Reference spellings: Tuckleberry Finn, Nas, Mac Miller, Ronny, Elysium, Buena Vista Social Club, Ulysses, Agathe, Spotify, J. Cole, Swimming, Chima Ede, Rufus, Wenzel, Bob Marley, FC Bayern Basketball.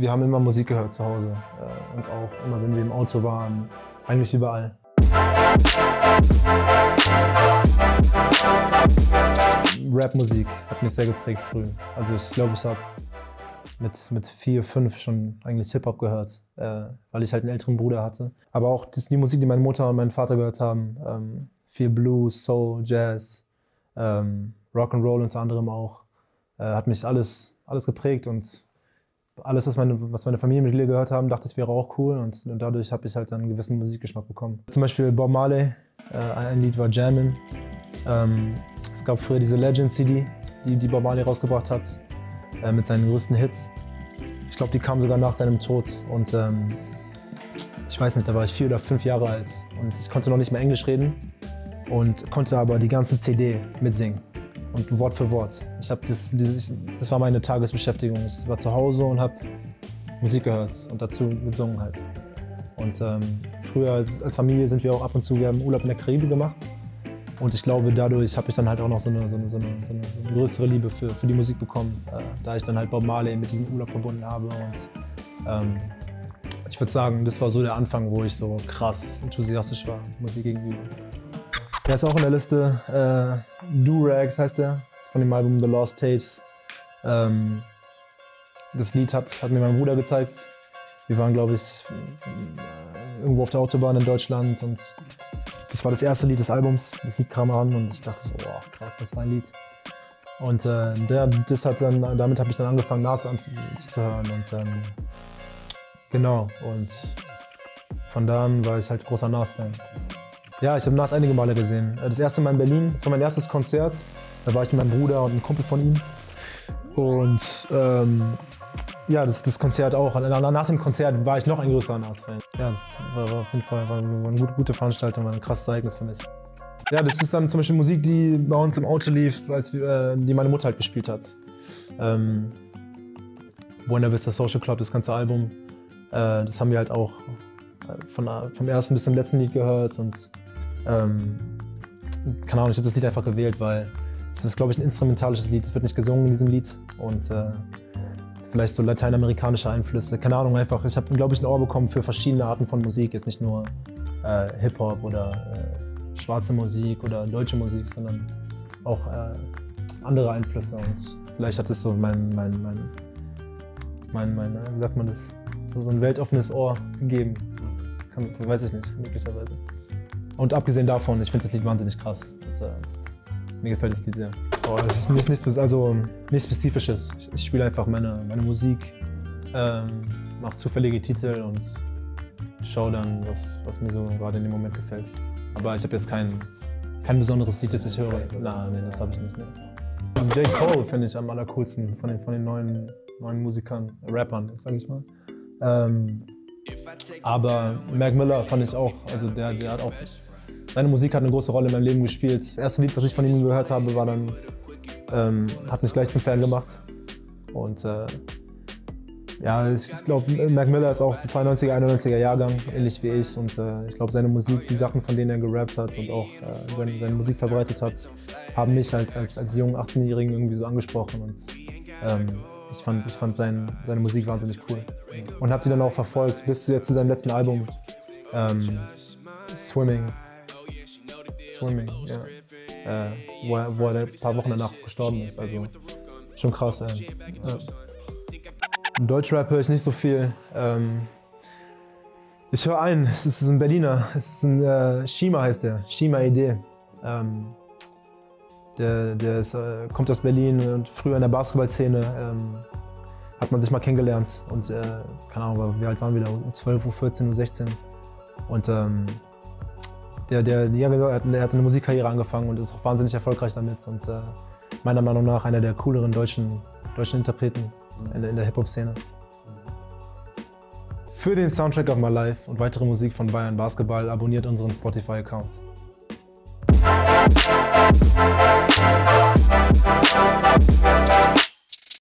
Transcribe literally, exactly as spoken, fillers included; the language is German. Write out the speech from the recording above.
Wir haben immer Musik gehört zu Hause und auch immer, wenn wir im Auto waren, eigentlich überall. Rapmusik hat mich sehr geprägt früh. Also ich glaube, ich habe mit, mit vier, fünf schon eigentlich Hip-Hop gehört, äh, weil ich halt einen älteren Bruder hatte. Aber auch das, die Musik, die meine Mutter und mein Vater gehört haben, ähm, viel Blues, Soul, Jazz, ähm, Rock'n'Roll unter anderem auch, äh, hat mich alles, alles geprägt und alles, was meine, was meine Familienmitglieder gehört haben, dachte ich, wäre auch cool und, und dadurch habe ich halt einen gewissen Musikgeschmack bekommen. Zum Beispiel Bob Marley, äh, ein Lied war Jammin'. Ähm, es gab früher diese Legend-C D, die, die Bob Marley rausgebracht hat, äh, mit seinen größten Hits. Ich glaube, die kam sogar nach seinem Tod und ähm, ich weiß nicht, da war ich vier oder fünf Jahre alt und ich konnte noch nicht mehr Englisch reden und konnte aber die ganze C D mitsingen. Und Wort für Wort. Ich hab das, das, das war meine Tagesbeschäftigung. Ich war zu Hause und habe Musik gehört und dazu gesungen halt. Und ähm, früher als, als Familie sind wir auch ab und zu, wir haben Urlaub in der Karibik gemacht. Und ich glaube, dadurch habe ich dann halt auch noch so eine, so eine, so eine, so eine größere Liebe für, für die Musik bekommen, äh, da ich dann halt Bob Marley mit diesem Urlaub verbunden habe. Und ähm, ich würde sagen, das war so der Anfang, wo ich so krass enthusiastisch war, Musik gegenüber. Der ist auch in der Liste. Äh, Do-Rags heißt er. Ist von dem Album The Lost Tapes. Ähm, das Lied hat, hat mir mein Bruder gezeigt. Wir waren, glaube ich, irgendwo auf der Autobahn in Deutschland und das war das erste Lied des Albums. Das Lied kam ran und ich dachte so, wow, krass, was für ein Lied. Und äh, der, das hat dann, damit habe ich dann angefangen, Nas anzuhören und ähm, genau. Und von da an war ich halt großer Nas-Fan. Ja, ich habe Nas einige Male gesehen. Das erste Mal in Berlin, das war mein erstes Konzert. Da war ich mit meinem Bruder und einem Kumpel von ihm. Und ähm, ja, das, das Konzert auch. Nach dem Konzert war ich noch ein größerer Nas-Fan. Ja, das war auf jeden Fall war eine gute Veranstaltung, war ein krasses Ereignis für mich. Ja, das ist dann zum Beispiel Musik, die bei uns im Auto lief, als wir, äh, die meine Mutter halt gespielt hat. Ähm, Buena Vista Social Club, das ganze Album, äh, das haben wir halt auch von, vom ersten bis zum letzten Lied gehört. Und Ähm, keine Ahnung, ich habe das Lied einfach gewählt, weil es ist, glaube ich, ein instrumentalisches Lied. Es wird nicht gesungen in diesem Lied und äh, vielleicht so lateinamerikanische Einflüsse. Keine Ahnung, einfach. Ich habe, glaube ich, ein Ohr bekommen für verschiedene Arten von Musik. Jetzt nicht nur äh, Hip-Hop oder äh, schwarze Musik oder deutsche Musik, sondern auch äh, andere Einflüsse. Und vielleicht hat es so mein, mein, mein, mein, mein, wie sagt man das, so ein weltoffenes Ohr gegeben. Kann, weiß ich nicht, möglicherweise. Und abgesehen davon, ich finde das Lied wahnsinnig krass. Und, äh, mir gefällt das Lied sehr. Oh, das ist nicht, nicht, also, nichts Spezifisches. Ich, ich spiele einfach meine, meine Musik, ähm, mache zufällige Titel und schaue dann, was, was mir so gerade in dem Moment gefällt. Aber ich habe jetzt kein, kein besonderes Lied, das ich höre. Nein, nee, das habe ich nicht. Nee. J. Cole finde ich am allercoolsten von den, von den neuen, neuen Musikern, Rappern, sage ich mal. Ähm, aber Mac Miller fand ich auch, also der, der hat auch. Seine Musik hat eine große Rolle in meinem Leben gespielt. Das erste Lied, was ich von ihm gehört habe, war dann, ähm, hat mich gleich zum Fan gemacht. Und äh, ja, ich, ich glaube, Mac Miller ist auch der zweiundneunziger, einundneunziger Jahrgang, ähnlich wie ich. Und äh, ich glaube, seine Musik, die Sachen, von denen er gerappt hat und auch äh, seine, seine Musik verbreitet hat, haben mich als, als, als jungen achtzehnjährigen irgendwie so angesprochen. Und ähm, ich fand, ich fand sein, seine Musik wahnsinnig cool. Und habe die dann auch verfolgt bis zu, jetzt zu seinem letzten Album, ähm, Swimming. Swimming, ja. Äh, wo, er, wo er ein paar Wochen danach gestorben ist, also schon krass. Äh, äh. Deutschrap höre ich nicht so viel. Ähm, ich höre einen, es ist ein Berliner, es ist ein äh, Chima heißt der, Chima Ede. Ähm, der der ist, äh, kommt aus Berlin und früher in der Basketballszene ähm, hat man sich mal kennengelernt und äh, keine Ahnung, wie alt waren wir da, um zwölf, um vierzehn, um sechzehn und ähm, Der, der, der hat eine Musikkarriere angefangen und ist auch wahnsinnig erfolgreich damit und äh, meiner Meinung nach einer der cooleren deutschen, deutschen Interpreten in, in der Hip-Hop-Szene. Für den Soundtrack of My Life und weitere Musik von Bayern Basketball abonniert unseren Spotify-Accounts.